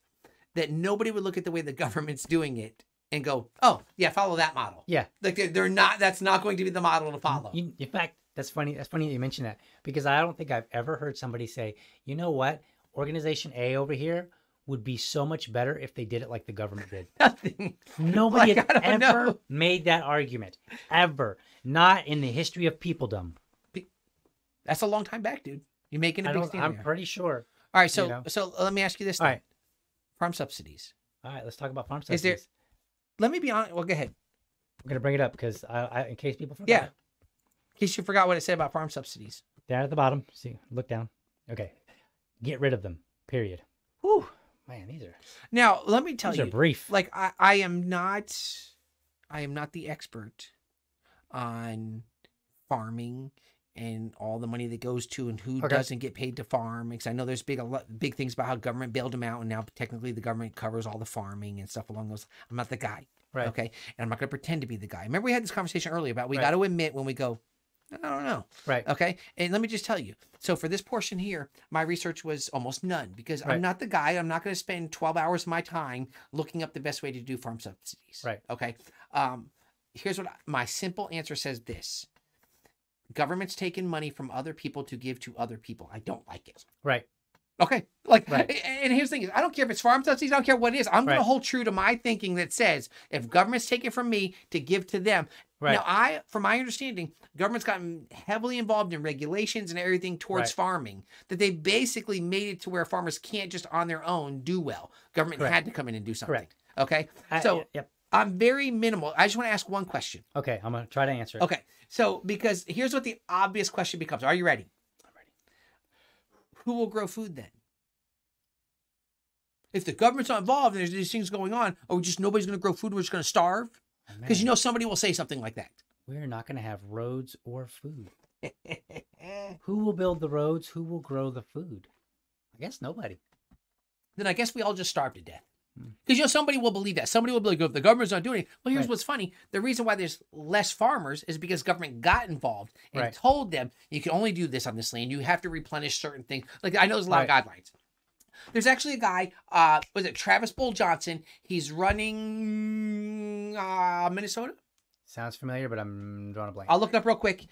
that nobody would look at the way the government's doing it and go, oh, yeah, follow that model. Yeah. Like they're, they're not, that's not going to be the model to follow. In, in fact, that's funny. That's funny that you mentioned that because I don't think I've ever heard somebody say, you know what? Organization A over here would be so much better if they did it like the government did. Nothing. Nobody like, had ever know. made that argument. Ever. Not in the history of peopledom. That's a long time back, dude. You're making a big stand. I'm there. pretty sure. All right. So, you know? so let me ask you this. All thing. right. Farm subsidies. All right, let's talk about farm subsidies. Is there, let me be honest. Well, go ahead. We're going to bring it up because I, I, in case people forgot. Yeah. In case you forgot what it said about farm subsidies. Down at the bottom. See, look down. Okay. Get rid of them, period. Whew. Man, these are. Now, let me tell these you. These are brief. Like, I, I am not, I am not the expert on farming and all the money that goes to and who okay. doesn't get paid to farm. Because I know there's big a lot, big things about how government bailed them out. And now technically the government covers all the farming and stuff along those. I'm not the guy. Right. Okay. And I'm not going to pretend to be the guy. Remember we had this conversation earlier about we right. got to admit when we go, I don't know. Right. Okay. And let me just tell you. So for this portion here, my research was almost none because right. I'm not the guy. I'm not going to spend twelve hours of my time looking up the best way to do farm subsidies. Right. Okay. Um, here's what I, my simple answer says this. Government's taking money from other people to give to other people. I don't like it. Right. Okay. Like, right. and here's the thing. Is, I don't care if it's farm subsidies. I don't care what it is. I'm right. going to hold true to my thinking that says if government's taking from me to give to them. Right. Now, I, from my understanding, government's gotten heavily involved in regulations and everything towards right. farming that they basically made it to where farmers can't just on their own do well. Government Correct. had to come in and do something. Correct. Okay. I, so, I, yep. I'm very minimal. I just want to ask one question. Okay. I'm going to try to answer it. Okay. So, because here's what the obvious question becomes. Are you ready? I'm ready. Who will grow food then? If the government's not involved and there's these things going on, or just nobody's going to grow food, we're just going to starve? Because you know somebody will say something like that. We're not going to have roads or food. Who will build the roads? Who will grow the food? I guess nobody. Then I guess we all just starve to death. Because, you know, somebody will believe that. Somebody will be like, if the government's not doing it. Well, here's right. what's funny. The reason why there's less farmers is because government got involved and right. told them, you can only do this on this land. You have to replenish certain things. Like, I know there's a lot right. of guidelines. There's actually a guy, uh, was it Travis Bull Johnson? He's running uh, Minnesota. Sounds familiar, but I'm drawing a blank. I'll look it up real quick.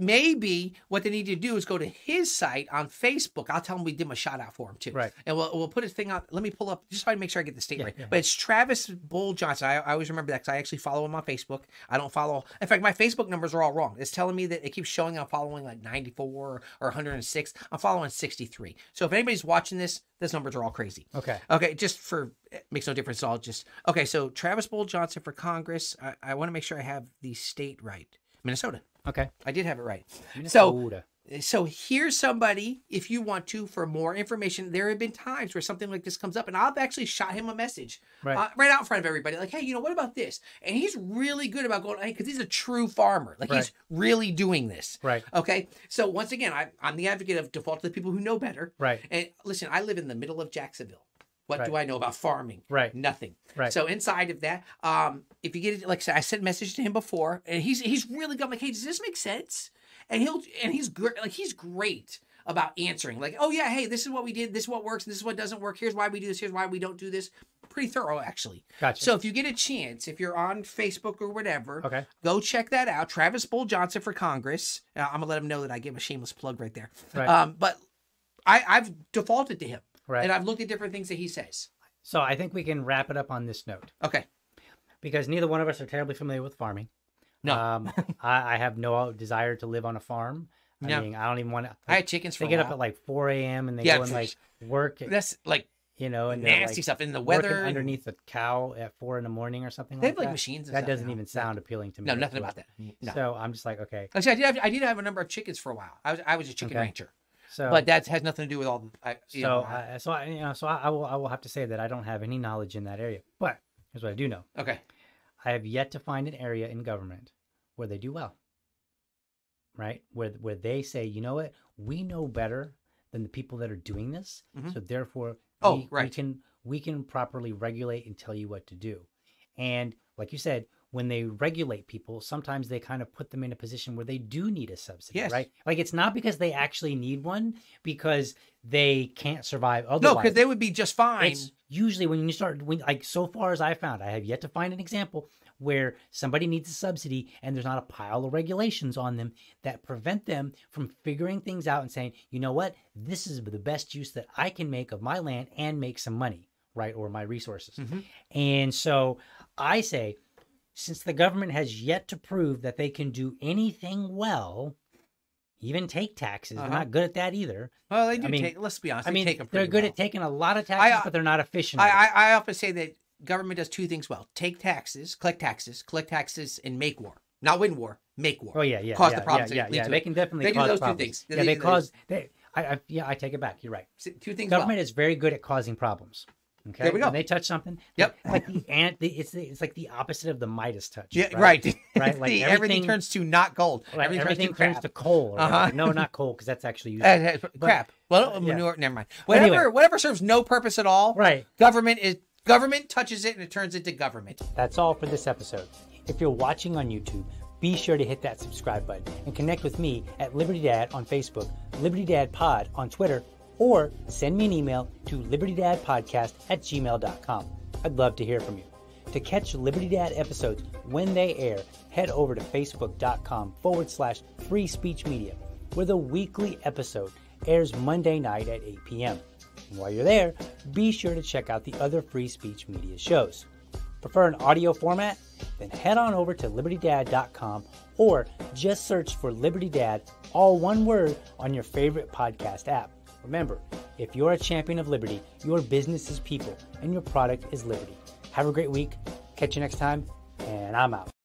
Maybe what they need to do is go to his site on Facebook. I'll tell him we did him a shout out for him too. Right. And we'll, we'll put his thing up. Let me pull up just so I make sure I get the state yeah, right. Yeah. But it's Travis Bull Johnson. I, I always remember that because I actually follow him on Facebook. I don't follow. In fact, my Facebook numbers are all wrong. It's telling me that it keeps showing I'm following like ninety-four or one hundred six. I'm following sixty-three. So if anybody's watching this, those numbers are all crazy. Okay. Okay. Just for, it makes no difference. I'll just, okay. So Travis Bull Johnson for Congress. I, I want to make sure I have the state right. Minnesota. Okay. I did have it right. Minnesota. So, so here's somebody, if you want to, for more information. There have been times where something like this comes up, and I've actually shot him a message right, uh, right out in front of everybody. Like, hey, you know, what about this? And he's really good about going, hey, because he's a true farmer. Like, right. he's really doing this. Right. Okay. So once again, I, I'm the advocate of default to the people who know better. Right. And listen, I live in the middle of Jacksonville. What right. do I know about farming? Right. Nothing. Right. So inside of that, um, if you get it, like I said, I sent a message to him before, and he's he's really got like, hey, does this make sense? And he'll and he's great, like he's great about answering, like, oh yeah, hey, this is what we did, this is what works, and this is what doesn't work. Here's why we do this. Here's why we don't do this. pretty thorough, actually. Gotcha. So if you get a chance, if you're on Facebook or whatever, okay, go check that out. Travis Bull Johnson for Congress. Uh, I'm going to let him know that I gave him a shameless plug right there. Right. Um, but I, I've defaulted to him. Right. And I've looked at different things that he says. So I think we can wrap it up on this note. Okay. Because neither one of us are terribly familiar with farming. No. Um, I, I have no desire to live on a farm. I no. mean, I don't even want to. Like, I had chickens for They a get while. up at like four a m and they yeah, go and like work. At, that's like, you know, and nasty like stuff in the weather. Underneath the cow at four in the morning or something. They like have like that. machines. And that stuff doesn't now. even sound appealing to me. No, nothing about that. No. So I'm just like, okay. Actually, I did have I did have a number of chickens for a while. I was I was a chicken okay. rancher. So, but that has nothing to do with all. The, I, so, know, I, so I, you know, so I, I will I will have to say that I don't have any knowledge in that area. But here's what I do know. Okay. I have yet to find an area in government where they do well. Right? Where where they say, you know what, we know better than the people that are doing this. Mm-hmm. So therefore oh, we, right. we can we can properly regulate and tell you what to do. And like you said, when they regulate people, sometimes they kind of put them in a position where they do need a subsidy, yes. right? Like it's not because they actually need one, because they can't survive otherwise. No, because they would be just fine. It's usually when you start, when, like so far as I found, I have yet to find an example where somebody needs a subsidy and there's not a pile of regulations on them that prevent them from figuring things out and saying, you know what, this is the best use that I can make of my land and make some money, right? Or my resources. Mm-hmm. And so I say, since the government has yet to prove that they can do anything well, even take taxes, uh-huh. they're not good at that either. Well, they do I mean, take, let's be honest, I mean, they take them they're good well. at taking a lot of taxes, I, but they're not efficient. I, I, I often say that government does two things well. Take taxes, collect taxes, collect taxes, and make war. Not win war, make war. Oh, yeah, yeah. Cause yeah, the problems. Yeah, yeah, yeah. They it. can definitely they cause do those problems. two things. Yeah, they, they cause, they, I, I, yeah, I take it back. You're right. Two things Government well. is very good at causing problems. Okay. There we go. When they touch something. Yep. Like the ant. The, it's the, it's like the opposite of the Midas touch. Yeah. Right. Right. right? Like the, everything, everything turns to not gold. Right, everything, everything turns, turns to coal. Right? Uh-huh. No, not coal, because that's actually used. Uh, but, crap. Well, uh, manure. Yeah. Never mind. Whatever. Anyway. Whatever serves no purpose at all. Right. Government is government touches it and it turns into government. That's all for this episode. If you're watching on YouTube, be sure to hit that subscribe button and connect with me at Liberty Dad on Facebook, Liberty Dad Pod on Twitter, or send me an email to libertydadpodcast at gmail dot com. I'd love to hear from you. To catch Liberty Dad episodes when they air, head over to facebook.com forward slash free speech media, where the weekly episode airs Monday night at eight p m And while you're there, be sure to check out the other free speech media shows. Prefer an audio format? Then head on over to liberty dad dot com or just search for Liberty Dad, all one word, on your favorite podcast app. Remember, if you're a champion of liberty, your business is people, and your product is liberty. Have a great week. Catch you next time, and I'm out.